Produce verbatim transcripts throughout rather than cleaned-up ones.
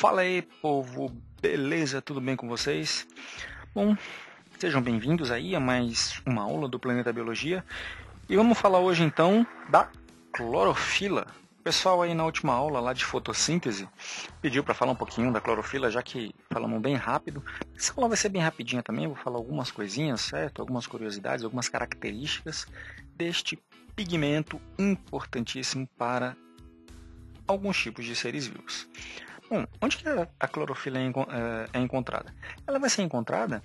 Fala aí, povo, beleza? Tudo bem com vocês? Bom, sejam bem-vindos aí a mais uma aula do Planeta Biologia. E vamos falar hoje, então, da clorofila. O pessoal aí na última aula lá de fotossíntese pediu para falar um pouquinho da clorofila, já que falamos bem rápido. Essa aula vai ser bem rapidinha também, vou falar algumas coisinhas, certo? Algumas curiosidades, algumas características deste pigmento importantíssimo para alguns tipos de seres vivos. Bom, onde que a clorofila é encontrada? Ela vai ser encontrada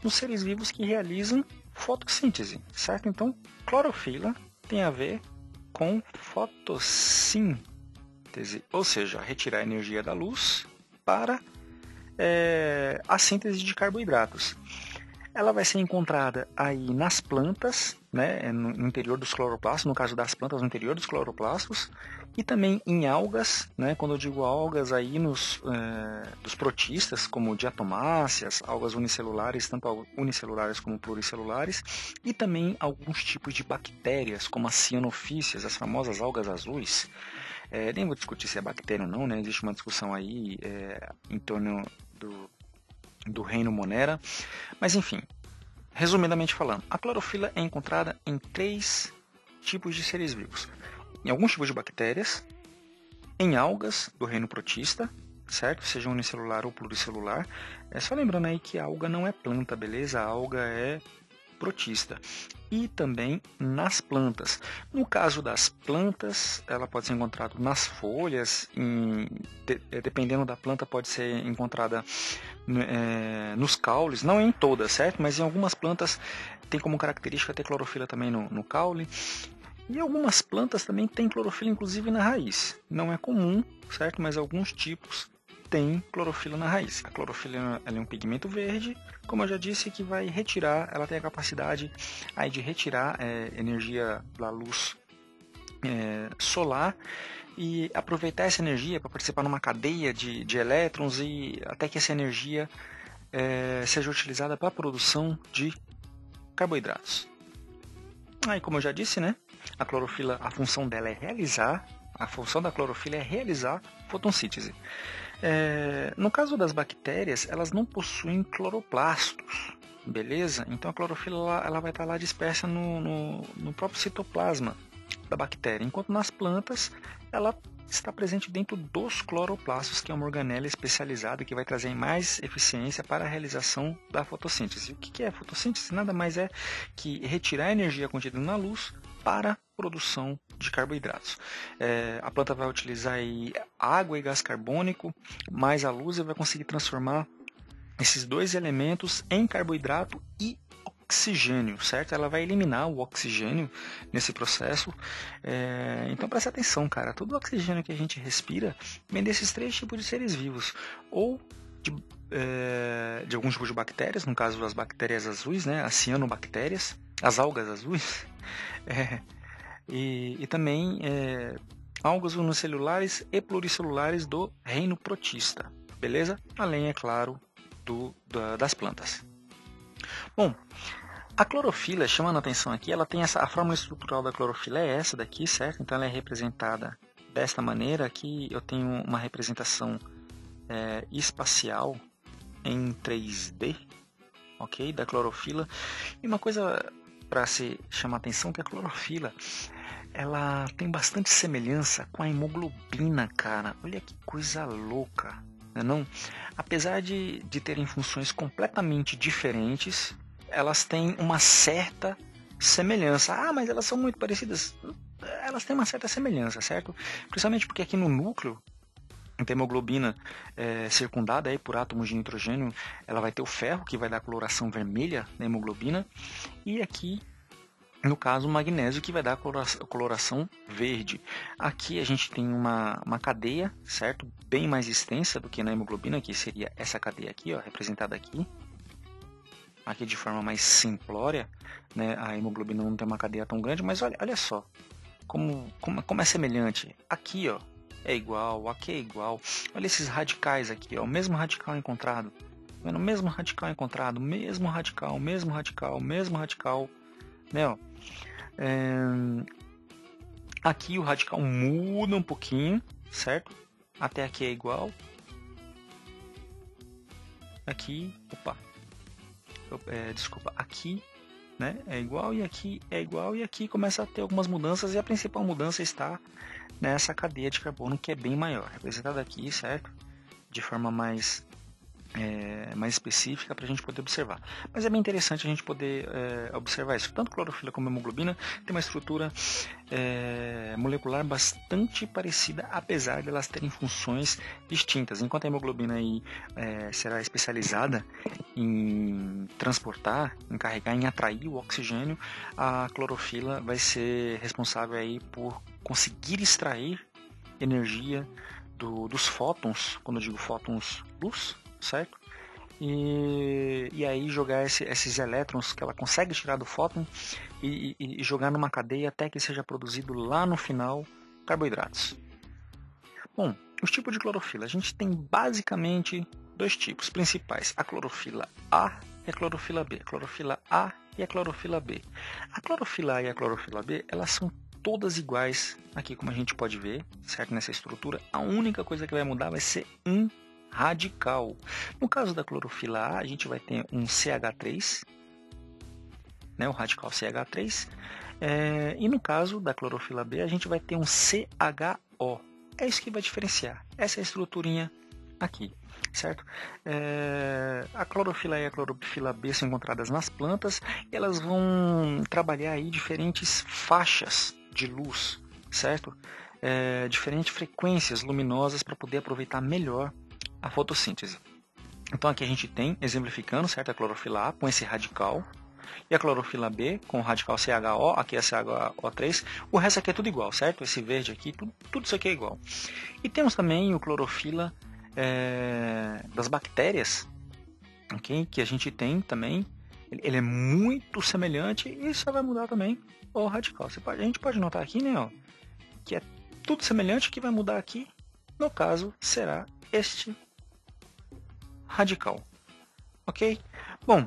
nos seres vivos que realizam fotossíntese, certo? Então, clorofila tem a ver com fotossíntese, ou seja, retirar a energia da luz para é, a síntese de carboidratos. Ela vai ser encontrada aí nas plantas, né, no interior dos cloroplastos, no caso das plantas, no interior dos cloroplastos, e também em algas, né, quando eu digo algas, aí nos é, dos protistas, como diatomáceas, algas unicelulares, tanto unicelulares como pluricelulares, e também alguns tipos de bactérias, como as cianofíceas, as famosas algas azuis. É, nem vou discutir se é bactéria ou não, né, existe uma discussão aí é, em torno do... do reino Monera, mas enfim, resumidamente falando, a clorofila é encontrada em três tipos de seres vivos, em alguns tipos de bactérias, em algas do reino protista, certo? Seja unicelular ou pluricelular, é só lembrando aí que a alga não é planta, beleza? A alga é protista, e também nas plantas. No caso das plantas, ela pode ser encontrada nas folhas, em, de, dependendo da planta pode ser encontrada é, nos caules, não em todas, certo? Mas em algumas plantas tem como característica ter clorofila também no, no caule, e algumas plantas também tem clorofila inclusive na raiz. Não é comum, certo? Mas alguns tipos tem clorofila na raiz. A clorofila ela é um pigmento verde, como eu já disse, que vai retirar, ela tem a capacidade aí de retirar é, energia da luz é, solar e aproveitar essa energia para participar numa cadeia de, de elétrons e até que essa energia é, seja utilizada para a produção de carboidratos. Aí, como eu já disse, né, a clorofila, a função dela é realizar, a função da clorofila é realizar fotossíntese. É, no caso das bactérias, elas não possuem cloroplastos, beleza? Então a clorofila ela, ela vai estar lá dispersa no, no, no próprio citoplasma da bactéria, enquanto nas plantas ela está presente dentro dos cloroplastos, que é uma organela especializada que vai trazer mais eficiência para a realização da fotossíntese. O que é fotossíntese? Nada mais é que retirar a energia contida na luz para a produção de carboidratos. É, a planta vai utilizar aí água e gás carbônico, mais a luz, e vai conseguir transformar esses dois elementos em carboidrato e oxigênio, certo? Ela vai eliminar o oxigênio nesse processo. É, então preste atenção, cara, todo o oxigênio que a gente respira vem desses três tipos de seres vivos, ou de, é, de alguns tipos de bactérias, no caso das bactérias azuis, né, as cianobactérias, as algas azuis, é, e, e também é, algas unicelulares e pluricelulares do reino protista, beleza? Além, é claro, do, da, das plantas. Bom, a clorofila, chamando a atenção aqui, ela tem essa, a forma estrutural da clorofila é essa daqui, certo? Então ela é representada desta maneira. Aqui eu tenho uma representação é, espacial em três D, ok? Da clorofila. E uma coisa para se chamar a atenção é que a clorofila ela tem bastante semelhança com a hemoglobina, cara. Olha que coisa louca! Não? Apesar de, de terem funções completamente diferentes, elas têm uma certa semelhança. Ah, mas elas são muito parecidas. Elas têm uma certa semelhança, certo? Principalmente porque aqui no núcleo, a hemoglobina é, circundada aí por átomos de nitrogênio, ela vai ter o ferro, que vai dar a coloração vermelha na hemoglobina, e aqui, no caso, o magnésio, que vai dar a coloração verde. Aqui a gente tem uma, uma cadeia, certo? Bem mais extensa do que na hemoglobina, que seria essa cadeia aqui, ó, representada aqui. Aqui de forma mais simplória, né? A hemoglobina não tem uma cadeia tão grande, mas olha, olha só como, como, como é semelhante. Aqui, ó, é igual, aqui é igual. Olha esses radicais aqui, ó, o mesmo radical encontrado. Tá vendo? O mesmo radical encontrado, mesmo radical, mesmo radical, mesmo radical. Né, ó. É... Aqui o radical muda um pouquinho, certo? Até aqui é igual, aqui, opa, é, desculpa, aqui, né, é igual, e aqui é igual, e aqui começa a ter algumas mudanças, e a principal mudança está nessa cadeia de carbono, que é bem maior, representada aqui, certo? De forma mais, é, mais específica para a gente poder observar. Mas é bem interessante a gente poder é, observar isso. Tanto clorofila como hemoglobina tem uma estrutura é, molecular bastante parecida, apesar de elas terem funções distintas. Enquanto a hemoglobina aí, é, será especializada em transportar, em carregar, em atrair o oxigênio, a clorofila vai ser responsável aí por conseguir extrair energia do, dos fótons, quando eu digo fótons, luz, certo? E, e aí jogar esse, esses elétrons que ela consegue tirar do fóton e, e, e jogar numa cadeia até que seja produzido lá no final carboidratos. Bom, os tipos de clorofila. A gente tem basicamente dois tipos principais, a clorofila A e a clorofila B. A clorofila A e a clorofila B. A clorofila A e a clorofila B, elas são todas iguais aqui, como a gente pode ver, certo? Nessa estrutura, a única coisa que vai mudar vai ser um radical. No caso da clorofila A, a gente vai ter um C H três, né? O radical C H três, é, e no caso da clorofila B, a gente vai ter um C H O. É isso que vai diferenciar, essa é a estruturinha aqui, certo? É, a clorofila A e a clorofila B são encontradas nas plantas, e elas vão trabalhar aí diferentes faixas de luz, certo? É, diferentes frequências luminosas para poder aproveitar melhor a fotossíntese. Então aqui a gente tem, exemplificando, certo? A clorofila A com esse radical e a clorofila B com o radical C H O, aqui é C H O três, o resto aqui é tudo igual, certo? Esse verde aqui, tudo, tudo isso aqui é igual. E temos também o clorofila é, das bactérias, okay? Que a gente tem também, ele é muito semelhante e só vai mudar também o radical. Você pode, a gente pode notar aqui, né, ó, que é tudo semelhante, que vai mudar aqui, no caso, será este radical, ok? Bom,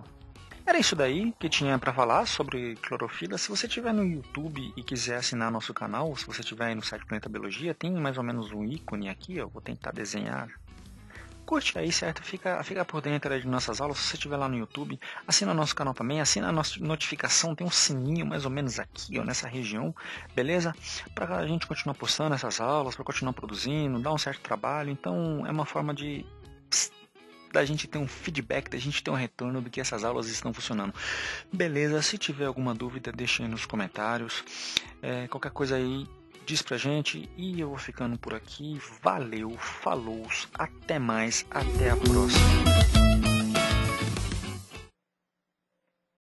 era isso daí que tinha para falar sobre clorofila. Se você estiver no YouTube e quiser assinar nosso canal, se você estiver aí no site Planeta Biologia, tem mais ou menos um ícone aqui, eu vou tentar desenhar. Curte aí, certo? Fica, fica por dentro de nossas aulas. Se você estiver lá no YouTube, assina nosso canal também, assina a nossa notificação, tem um sininho mais ou menos aqui, ó, nessa região, beleza? Para a gente continuar postando essas aulas, para continuar produzindo, dar um certo trabalho. Então é uma forma de da gente ter um feedback, da gente ter um retorno do que essas aulas estão funcionando. Beleza? Se tiver alguma dúvida, deixa aí nos comentários. É, qualquer coisa aí, diz pra gente, e eu vou ficando por aqui. Valeu, falou, até mais, até a próxima.